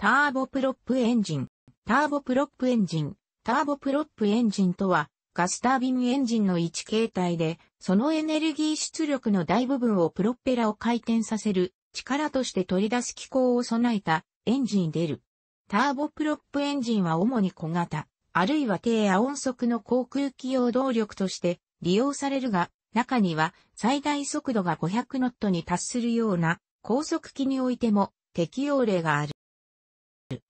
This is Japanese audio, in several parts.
ターボプロップエンジン。ターボプロップエンジン。ターボプロップエンジンとは、ガスタービンエンジンの一形態で、そのエネルギー出力の大部分をプロッペラを回転させる力として取り出す機構を備えたエンジンである。ターボプロップエンジンは主に小型、あるいは低亜音速の航空機用動力として利用されるが、中には最大速度が500ノットに達するような高速機においても適用例がある。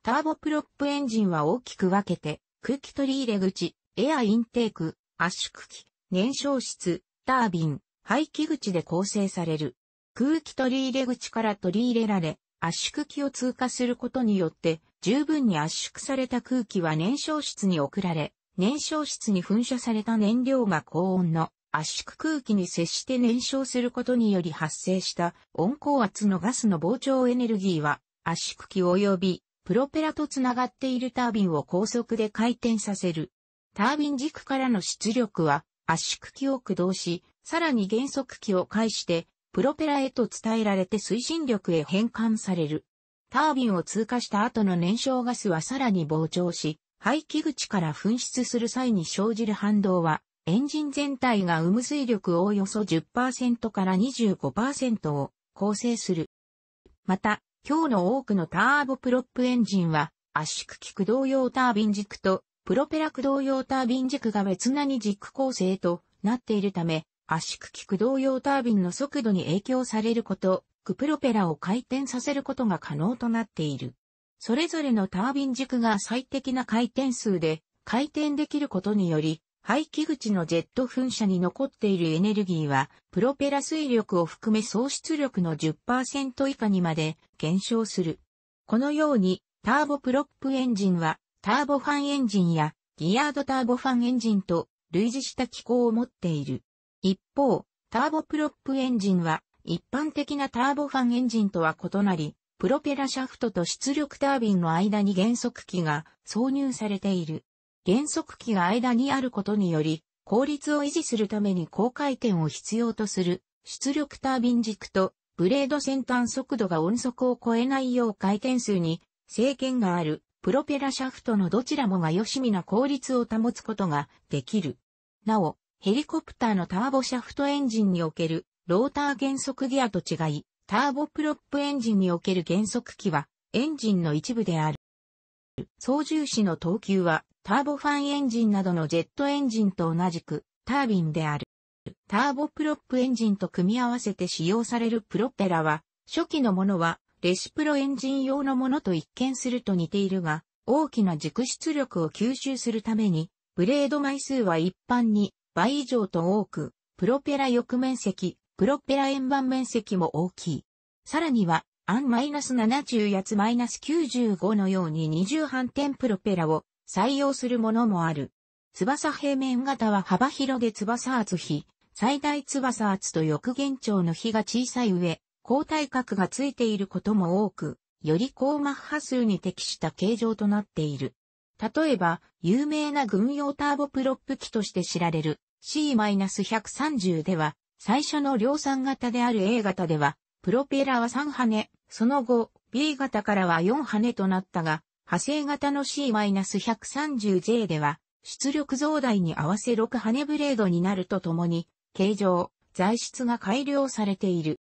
ターボプロップエンジンは大きく分けて、空気取り入れ口、エアインテーク、圧縮機、燃焼室、タービン、排気口で構成される。空気取り入れ口から取り入れられ、圧縮機を通過することによって、十分に圧縮された空気は燃焼室に送られ、燃焼室に噴射された燃料が高温の圧縮空気に接して燃焼することにより発生した温高圧のガスの膨張エネルギーは、圧縮機及びプロペラとつながっているタービンを高速で回転させる。タービン軸からの出力は圧縮機を駆動し、さらに減速機を介して、プロペラへと伝えられて推進力へ変換される。タービンを通過した後の燃焼ガスはさらに膨張し、排気口から噴出する際に生じる反動は、エンジン全体が生む推力をおよそ 10% から 25% を構成する。また、今日の多くのターボプロップエンジンは、圧縮機駆動用タービン軸と、プロペラ駆動用タービン軸が別な二軸構成となっているため、圧縮機駆動用タービンの速度に影響されること、プロペラを回転させることが可能となっている。それぞれのタービン軸が最適な回転数で回転できることにより、排気口のジェット噴射に残っているエネルギーは、プロペラ推力を含め総出力の 10% 以下にまで減少する。このように、ターボプロップエンジンは、ターボファンエンジンやギアードターボファンエンジンと類似した機構を持っている。一方、ターボプロップエンジンは一般的なターボファンエンジンとは異なり、プロペラシャフトと出力タービンの間に減速機が挿入されている。減速機が間にあることにより、効率を維持するために高回転を必要とする出力タービン軸とブレード先端速度が音速を超えないよう回転数に制限がある。プロペラシャフトのどちらもが良しみな効率を保つことができる。なお、ヘリコプターのターボシャフトエンジンにおけるローター減速ギアと違い、ターボプロップエンジンにおける減速機はエンジンの一部である。操縦士の等級はターボファンエンジンなどのジェットエンジンと同じくタービンである。ターボプロップエンジンと組み合わせて使用されるプロペラは、初期のものはレシプロエンジン用のものと一見すると似ているが、大きな軸出力を吸収するために、ブレード枚数は一般に倍以上と多く、プロペラ翼面積、プロペラ円盤面積も大きい。さらには、An-70 やT-95 のように二重反転プロペラを採用するものもある。翼平面型は幅広で翼厚比、最大翼厚と翼舷長の比が小さい上、高対角がついていることも多く、より高マッハ数に適した形状となっている。例えば、有名な軍用ターボプロップ機として知られる C-130 では、最初の量産型である A 型では、プロペラは3羽、その後、B 型からは4羽となったが、派生型の C-130J では、出力増大に合わせ6羽ブレードになるとともに、形状、材質が改良されている。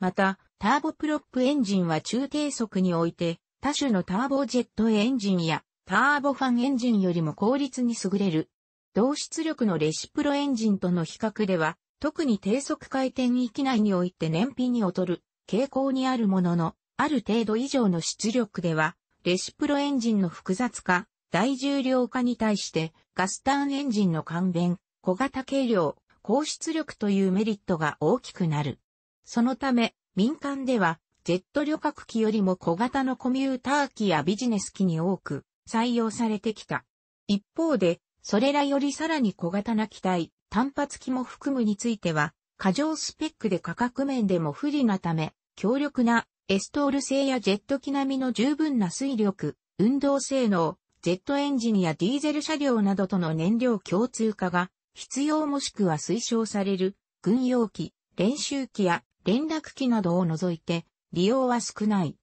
また、ターボプロップエンジンは中低速において、他種のターボジェットエンジンやターボファンエンジンよりも効率に優れる。同出力のレシプロエンジンとの比較では、特に低速回転域内において燃費に劣る傾向にあるものの、ある程度以上の出力では、レシプロエンジンの複雑化、大重量化に対して、ガスターンエンジンの簡便、小型軽量、高出力というメリットが大きくなる。そのため、民間では、ジェット旅客機よりも小型のコミューター機やビジネス機に多く採用されてきた。一方で、それらよりさらに小型な機体、単発機も含むについては、過剰スペックで価格面でも不利なため、強力なエストール性やジェット機並みの十分な推力、運動性能、ジェットエンジンやディーゼル車両などとの燃料共通化が必要もしくは推奨される軍用機、練習機や連絡機などを除いて利用は少ない。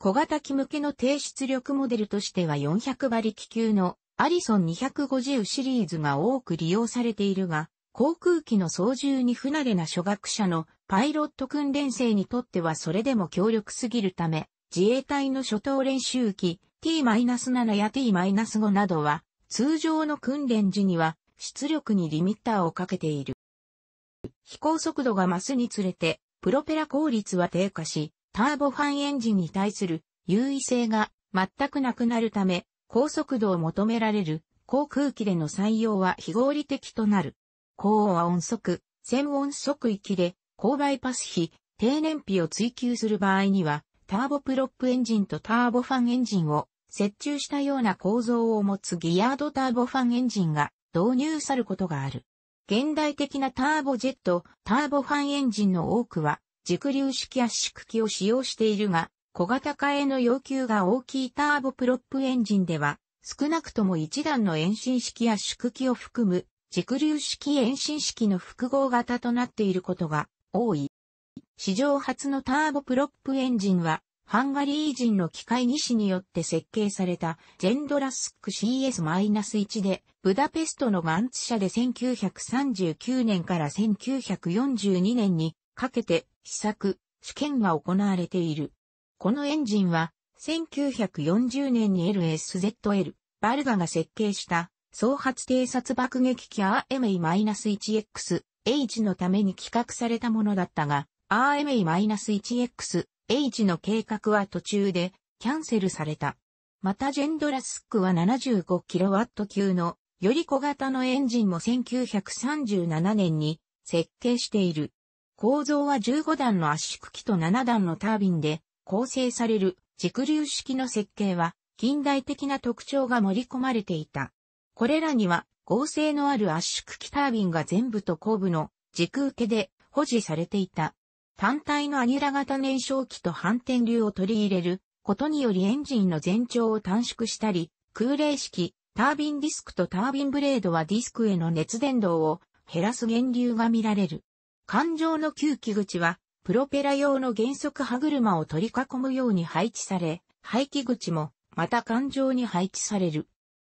小型機向けの低出力モデルとしては400馬力級のアリソン250シリーズが多く利用されているが、航空機の操縦に不慣れな初学者のパイロット訓練生にとってはそれでも強力すぎるため、自衛隊の初等練習機 T-7 や T-5 などは、通常の訓練時には出力にリミッターをかけている。飛行速度が増すにつれて、プロペラ効率は低下し、ターボファンエンジンに対する優位性が全くなくなるため、高速度を求められる航空機での採用は非合理的となる。高音速、1000音速域で高バイパス比、低燃費を追求する場合には、ターボプロップエンジンとターボファンエンジンを折衷したような構造を持つギアードターボファンエンジンが導入されることがある。現代的なターボジェット、ターボファンエンジンの多くは軸流式圧縮機を使用しているが、小型化への要求が大きいターボプロップエンジンでは、少なくとも一段の遠心式圧縮機を含む、軸流式遠心式の複合型となっていることが多い。史上初のターボプロップエンジンは、ハンガリー人の機械技師によって設計されたジェンドラスック CS-1 で、ブダペストのガンツ社で1939年から1942年にかけて試作、試験が行われている。このエンジンは、1940年に LSZL、バルガが設計した、総発偵察爆撃機 RMA-1X-H のために企画されたものだったが、RMA-1X-H の計画は途中でキャンセルされた。またジェンドラスックは 75kW 級のより小型のエンジンも1937年に設計している。構造は15段の圧縮機と7段のタービンで構成される軸流式の設計は近代的な特徴が盛り込まれていた。これらには剛性のある圧縮機タービンが全部と後部の軸受けで保持されていた。単体のアニュラ型燃焼機と反転流を取り入れることによりエンジンの全長を短縮したり、空冷式、タービンディスクとタービンブレードはディスクへの熱伝導を減らす減流が見られる。艦上の吸気口は、プロペラ用の減速歯車を取り囲むように配置され、排気口もまた艦上に配置される。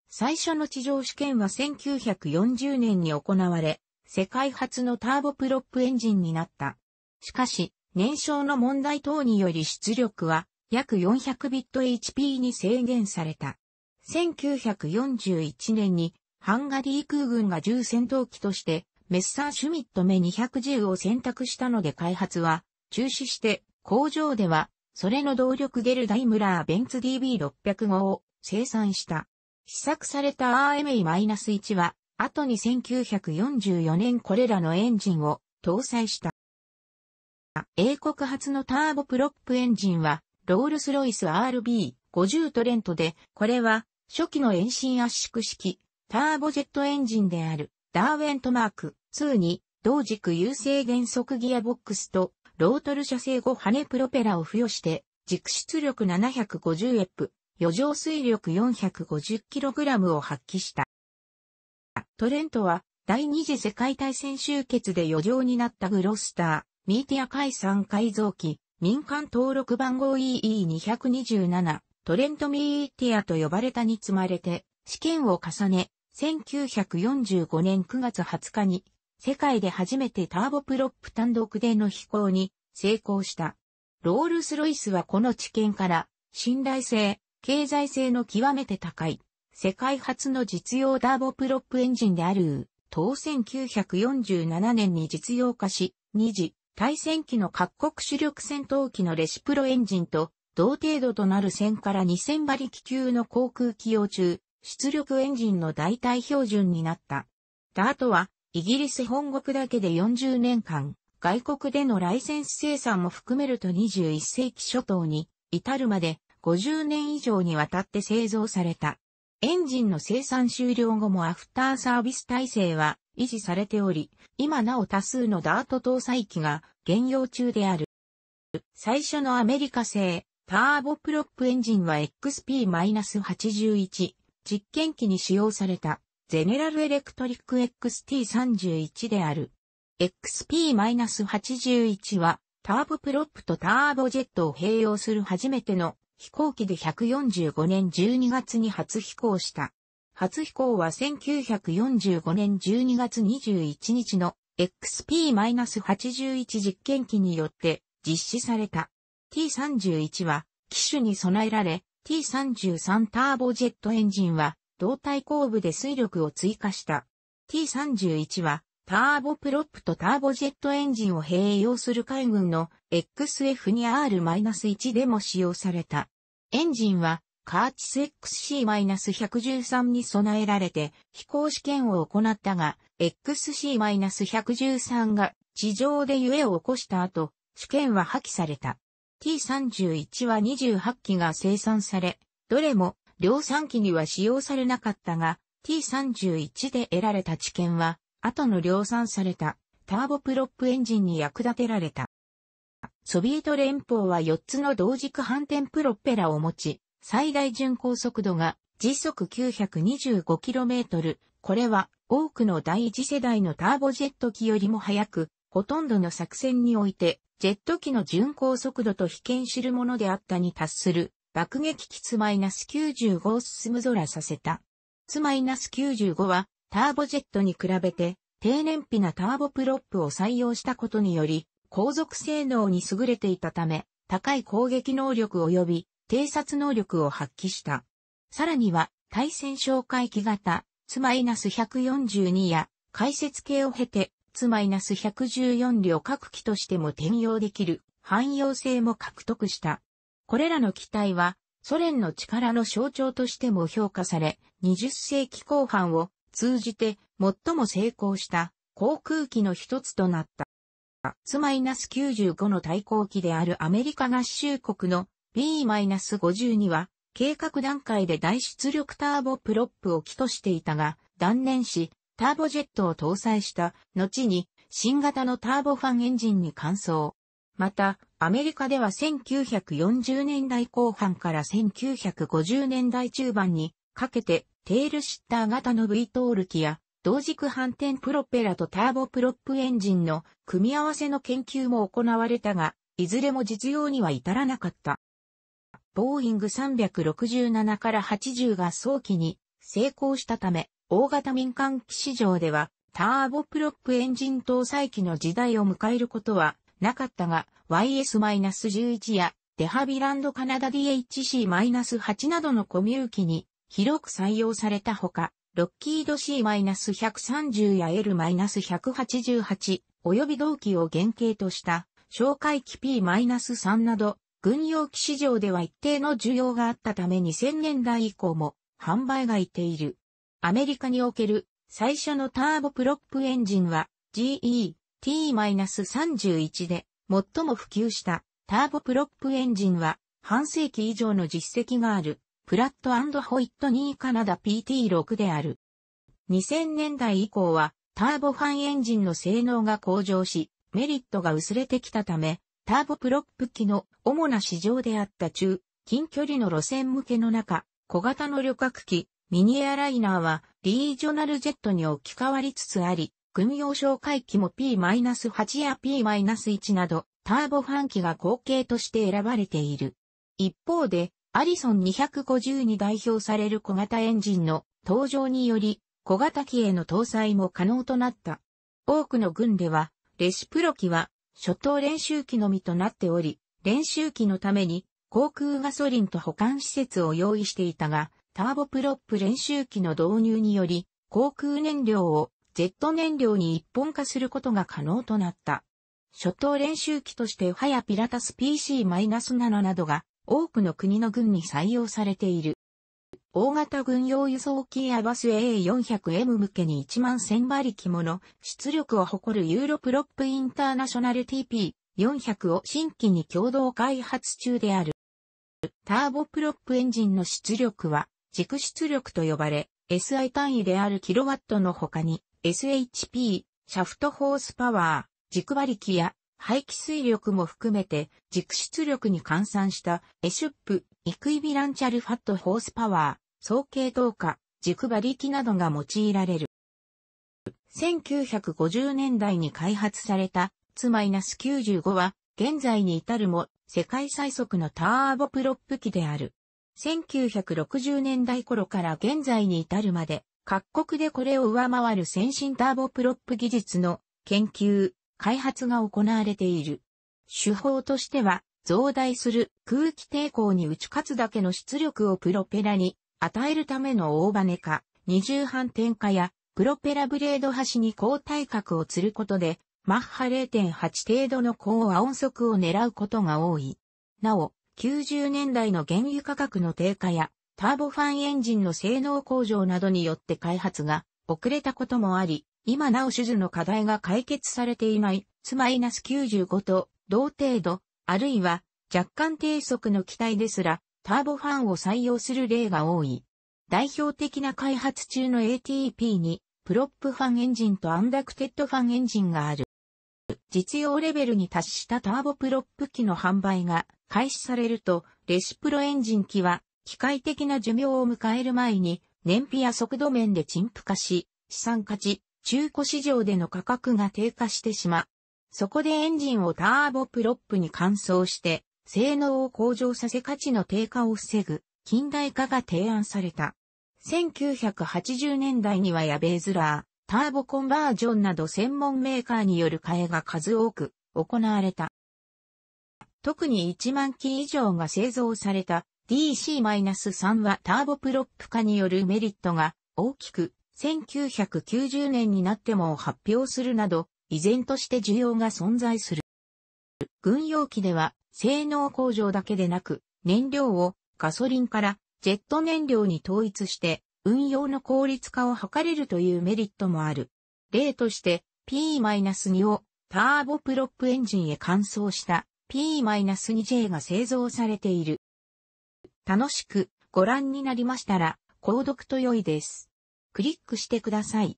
最初の地上試験は1940年に行われ、世界初のターボプロップエンジンになった。しかし、燃焼の問題等により出力は約400ビット HP に制限された。1941年にハンガリー空軍が重戦闘機としてメッサーシュミット目210を選択したので開発は中止して工場ではそれの動力ゲルダイムラーベンツ DB605 を生産した。試作された RMA-1 は後に1944年これらのエンジンを搭載した。英国発のターボプロップエンジンは、ロールスロイス RB-50 トレントで、これは、初期の遠心圧縮式、ターボジェットエンジンである、ダーウェントマーク2に、同軸優勢減速ギアボックスと、ロートル社製5羽プロペラを付与して、軸出力750エップ、余剰推力 450kg を発揮した。トレントは、第二次世界大戦終結で余剰になったグロスター。ミーティア海産改造機、民間登録番号 EE227、トレントミーティアと呼ばれたに積まれて、試験を重ね、1945年9月20日に、世界で初めてターボプロップ単独での飛行に成功した。ロールスロイスはこの知見から、信頼性、経済性の極めて高い、世界初の実用ターボプロップエンジンである、当1947年に実用化し、2次、対戦機の各国主力戦闘機のレシプロエンジンと同程度となる1000から2000馬力級の航空機用中、出力エンジンの代替標準になった。ダートは、イギリス本国だけで40年間、外国でのライセンス生産も含めると21世紀初頭に至るまで50年以上にわたって製造された。エンジンの生産終了後もアフターサービス体制は維持されており、今なお多数のダート搭載機が現用中である。最初のアメリカ製ターボプロップエンジンは XP-81 実験機に使用されたゼネラルエレクトリック XT-31 である。XP-81 はターボプロップとターボジェットを併用する初めての飛行機で145年12月に初飛行した。初飛行は1945年12月21日の XP-81 実験機によって実施された。T31 は機種に備えられ、T33 ターボジェットエンジンは胴体後部で推力を追加した。T31 はターボプロップとターボジェットエンジンを併用する海軍の XF2R-1 でも使用された。エンジンはカーチス XC-113 に備えられて飛行試験を行ったが、XC-113 が地上で揺れを起こした後、試験は破棄された。T31 は28機が生産され、どれも量産機には使用されなかったが、T31 で得られた知見は、後の量産されたターボプロップエンジンに役立てられた。ソビエト連邦は4つの同軸反転プロペラを持ち、最大巡航速度が時速 925km。これは多くの第一世代のターボジェット機よりも速く、ほとんどの作戦において、ジェット機の巡航速度と比肩するものであったに達する爆撃機Tu-95を進む空させた。Tu-95はターボジェットに比べて低燃費なターボプロップを採用したことにより、航続性能に優れていたため、高い攻撃能力及び偵察能力を発揮した。さらには、対潜哨戒機型、Tu-142 や、解説系を経て、Tu-114 旅客機としても転用できる、汎用性も獲得した。これらの機体は、ソ連の力の象徴としても評価され、20世紀後半を通じて、最も成功した、航空機の一つとなった。Tu-95 の対抗機であるアメリカ合衆国の、B-52 は計画段階で大出力ターボプロップを機としていたが断念しターボジェットを搭載した後に新型のターボファンエンジンに換装。またアメリカでは1940年代後半から1950年代中盤にかけてテールシッター型の V トール機や同軸反転プロペラとターボプロップエンジンの組み合わせの研究も行われたがいずれも実用には至らなかった。ボーイング367から80が早期に成功したため、大型民間機市場ではターボプロップエンジン搭載機の時代を迎えることはなかったが、YS-11 やデハビランドカナダ DHC-8 などのコミュー機に広く採用されたほか、ロッキード C-130 や L-188 及び同機を原型とした哨戒機 P-3 など、軍用機市場では一定の需要があったため2000年代以降も販売がいている。アメリカにおける最初のターボプロップエンジンは GE T-31 で最も普及したターボプロップエンジンは半世紀以上の実績があるプラット&ホイットニーカナダ PT6 である。2000年代以降はターボファンエンジンの性能が向上しメリットが薄れてきたためターボプロップ機の主な市場であった中、近距離の路線向けの中、小型の旅客機、ミニエアライナーはリージョナルジェットに置き換わりつつあり、軍用哨戒機も P-8 や P-1 など、ターボファン機が後継として選ばれている。一方で、アリソン250に代表される小型エンジンの登場により、小型機への搭載も可能となった。多くの軍では、レシプロ機は、初等練習機のみとなっており、練習機のために航空ガソリンと保管施設を用意していたが、ターボプロップ練習機の導入により、航空燃料をジェット燃料に一本化することが可能となった。初等練習機としてハヤピラタス PC-7 などが多くの国の軍に採用されている。大型軍用輸送機アバス EE400M 向けに11000馬力もの出力を誇るユーロプロップインターナショナル TP400 を新規に共同開発中である。ターボプロップエンジンの出力は軸出力と呼ばれ、SI 単位であるキロワットの他に SHP、シャフトホースパワー、軸馬力や排気水力も含めて軸出力に換算したSHP、イクイビランチャルファットホースパワー、総系投下、軸馬力などが用いられる。1950年代に開発されたTu-95 は現在に至るも世界最速のターボプロップ機である。1960年代頃から現在に至るまで、各国でこれを上回る先進ターボプロップ技術の研究、開発が行われている。手法としては、増大する空気抵抗に打ち勝つだけの出力をプロペラに与えるための大バネ化、二重反転化や、プロペラブレード端に鋼対角を吊ることで、マッハ 0.8 程度の高音速を狙うことが多い。なお、90年代の原油価格の低下や、ターボファンエンジンの性能向上などによって開発が遅れたこともあり、今なお種々の課題が解決されていないT-95と同程度、あるいは若干低速の機体ですら、ターボファンを採用する例が多い。代表的な開発中の ATP に、プロップファンエンジンとアンダクテッドファンエンジンがある。実用レベルに達したターボプロップ機の販売が開始されると、レシプロエンジン機は機械的な寿命を迎える前に燃費や速度面で陳腐化し、資産価値、中古市場での価格が低下してしまう。そこでエンジンをターボプロップに換装して、性能を向上させ価値の低下を防ぐ近代化が提案された。1980年代にはヤベーズラー、ターボコンバージョンなど専門メーカーによる買いが数多く行われた。特に1万機以上が製造された DC-3 はターボプロップ化によるメリットが大きく1990年になっても発表するなど依然として需要が存在する。軍用機では性能向上だけでなく燃料をガソリンからジェット燃料に統一して運用の効率化を図れるというメリットもある。例として P-2 をターボプロップエンジンへ換装した P-2J が製造されている。楽しくご覧になりましたら購読と良いです。クリックしてください。